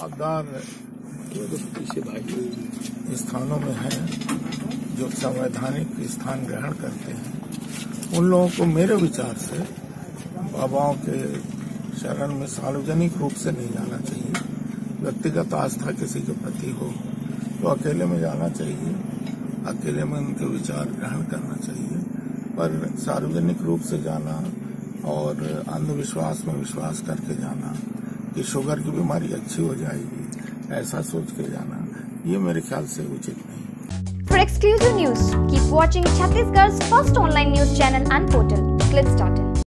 मौदान स्थानों में हैं जो संवैधानिक स्थान ग्रहण करते हैं, उन लोगों को मेरे विचार से बाबाओं के शरण में सार्वजनिक रूप से नहीं जाना चाहिए। व्यक्तिगत आस्था किसी के प्रति हो तो अकेले में जाना चाहिए, अकेले में उनके विचार ग्रहण करना चाहिए, पर सार्वजनिक रूप से जाना और अंधविश्वास में विश्वास करके जाना कि शुगर की बीमारी अच्छी हो जाएगी, ऐसा सोच के जाना, ये मेरे ख्याल से उचित नहीं। For exclusive news keep watching Chhattisgarh first online news channel and portal click start.